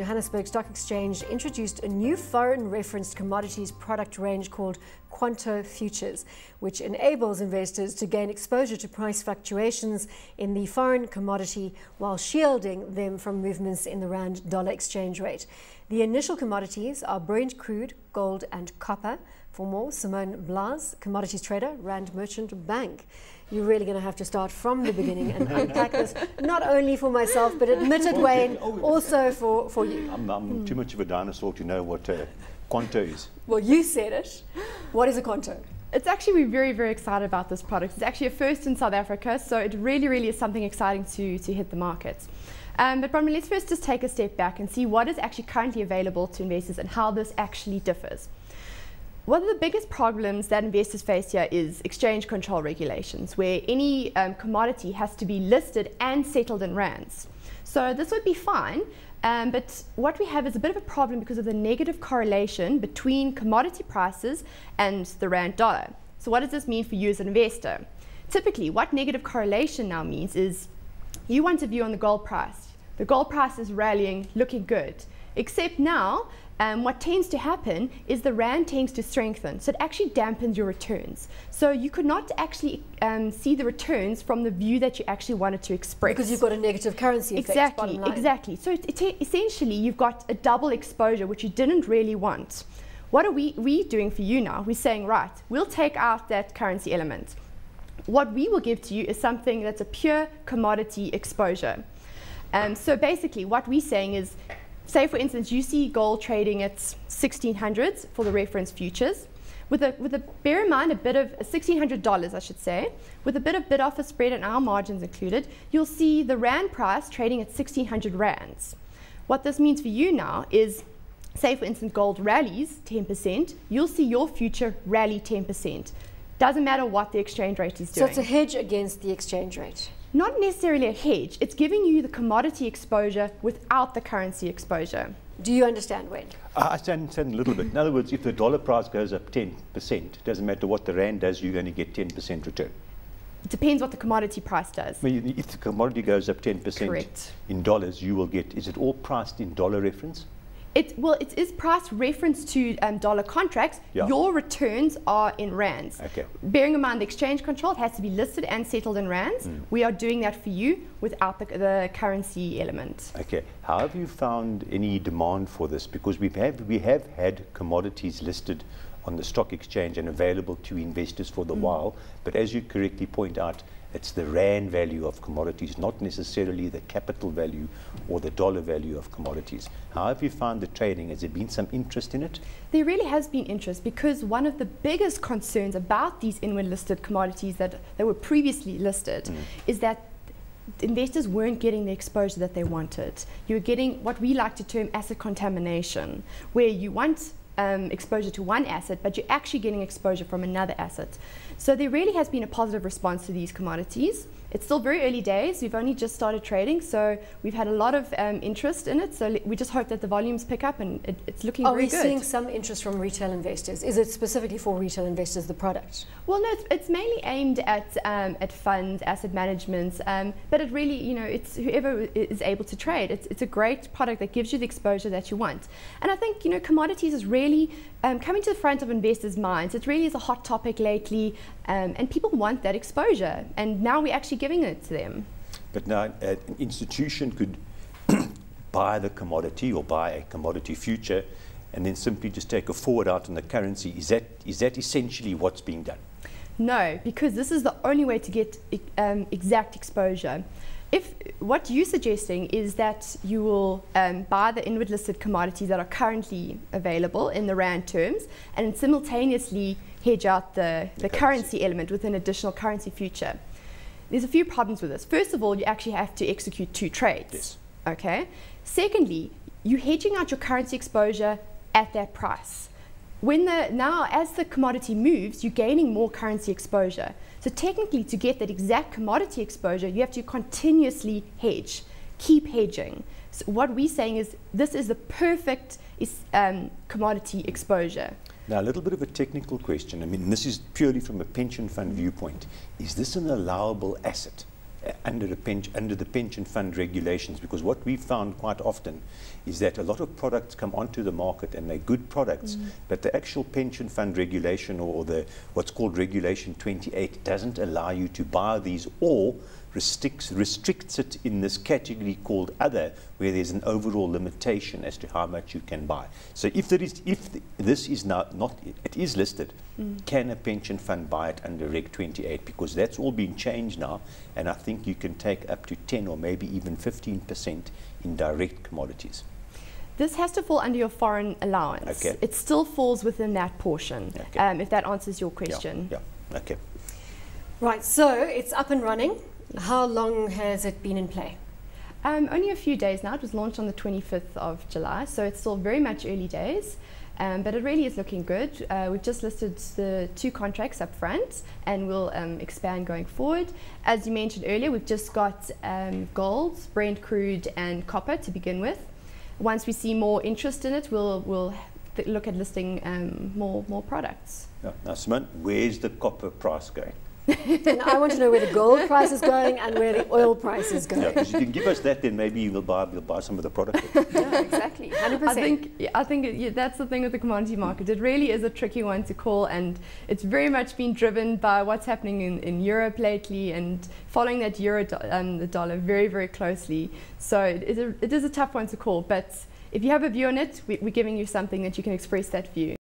Johannesburg Stock Exchange introduced a new foreign-referenced commodities product range called Quanto Futures, which enables investors to gain exposure to price fluctuations in the foreign commodity while shielding them from movements in the rand-dollar exchange rate. The initial commodities are Brent crude, gold and copper. For more, Simone Blasé, commodities trader, Rand Merchant Bank. You're really going to have to start from the beginning and unpack this, not only for myself, but admit it, Wayne, also for you. I'm too much of a dinosaur to know what Quanto is. Well, you said it. What is a Quanto? It's actually, we're very, very excited about this product. It's actually a first in South Africa, so it really, really is something exciting to hit the markets. But Bronwyn, let's first just take a step back and see what is actually currently available to investors and how this actually differs. One of the biggest problems that investors face here is exchange control regulations, where any commodity has to be listed and settled in rands. So this would be fine, but what we have is a bit of a problem because of the negative correlation between commodity prices and the rand dollar. So what does this mean for you as an investor? Typically, what negative correlation now means is you want a view on the gold price. The gold price is rallying, looking good, except now what tends to happen is the rand tends to strengthen, so it actually dampens your returns. So you could not actually see the returns from the view that you actually wanted to express. Because you've got a negative currency effect, exactly, bottom line. Exactly. So essentially you've got a double exposure which you didn't really want. What are we doing for you now? We're saying, right, we'll take out that currency element. What we will give to you is something that's a pure commodity exposure. So basically what we're saying is, say, for instance, you see gold trading at 1600s for the reference futures, with a bear in mind a bit of $1,600, I should say, with a bit of bid-offer spread and our margins included, you'll see the rand price trading at 1,600 rands. What this means for you now is, say, for instance, gold rallies 10%, you'll see your future rally 10%. Doesn't matter what the exchange rate is doing. So it's a hedge against the exchange rate. Not necessarily a hedge, it's giving you the commodity exposure without the currency exposure. Do you understand, Wayne? I understand a little bit. In other words, if the dollar price goes up 10%, it doesn't matter what the rand does, you're going to get 10% return. It depends what the commodity price does. I mean, if the commodity goes up 10% in dollars, you will get, is it all priced in dollar reference? Well, it is price reference to dollar contracts. Yeah. Your returns are in rands. Okay. Bearing in mind the exchange control, it has to be listed and settled in rands. Mm. We are doing that for you without the currency element. Okay. How have you found any demand for this? Because we have had commodities listed on the stock exchange and available to investors for the while, but as you correctly point out, it's the rand value of commodities, not necessarily the capital value or the dollar value of commodities. How have you found the trading? Has there been some interest in it? There really has been interest because one of the biggest concerns about these inward listed commodities that were previously listed is that investors weren't getting the exposure that they wanted. You were getting what we like to term asset contamination, where you want exposure to one asset, but you're actually getting exposure from another asset. So there really has been a positive response to these commodities. It's still very early days. We've only just started trading, so we've had a lot of interest in it. So we just hope that the volumes pick up, and it's looking very good. Are we seeing some interest from retail investors? Is it specifically for retail investors, the product? Well, no, it's mainly aimed at funds, asset management, but it really, you know, it's whoever is able to trade. It's a great product that gives you the exposure that you want. And I think, you know, commodities is really coming to the front of investors' minds. It really is a hot topic lately, and people want that exposure. And now we're actually giving it to them. But now an institution could buy the commodity or buy a commodity future and then simply just take a forward out on the currency. Is that essentially what's being done? No, because this is the only way to get exact exposure. If what you're suggesting is that you will buy the inward listed commodities that are currently available in the rand terms and simultaneously hedge out the currency element with an additional currency future. There's a few problems with this. First of all, you actually have to execute two trades. Yes. Okay. Secondly, you're hedging out your currency exposure at that price. Now, as the commodity moves, you're gaining more currency exposure. So technically, to get that exact commodity exposure, you have to continuously hedge, keep hedging. So what we're saying is this is the perfect commodity exposure. Now, a little bit of a technical question. I mean, this is purely from a pension fund viewpoint. Is this an allowable asset? under the pension fund regulations, because what we found quite often is that a lot of products come onto the market and they're good products, but the actual pension fund regulation, or the what's called Regulation 28, doesn't allow you to buy these, or restricts it in this category called other, where there's an overall limitation as to how much you can buy. So if there is, this is not, it is listed, can a pension fund buy it under Reg 28? Because that's all been changed now, and I think you can take up to 10 or maybe even 15% in direct commodities. This has to fall under your foreign allowance. Okay. It still falls within that portion, okay, if that answers your question. Yeah, yeah. Okay. Right, so it's up and running. How long has it been in play? Only a few days now. It was launched on the 25th of July, so it's still very much early days, but it really is looking good. We've just listed the 2 contracts up front, and we'll expand going forward. As you mentioned earlier, we've just got gold, Brent crude and copper to begin with. Once we see more interest in it, we'll look at listing more products. Yeah. Now, Simone, where's the copper price going? And I want to know where the gold price is going and where the oil price is going. Yeah, because you can give us that, then maybe we'll buy some of the product. Yeah, exactly. 100%. I think that's the thing with the commodity market. It really is a tricky one to call, and it's very much been driven by what's happening in Europe lately, and following that euro and the dollar very, very closely. So it is a tough one to call, but if you have a view on it, we're giving you something that you can express that view.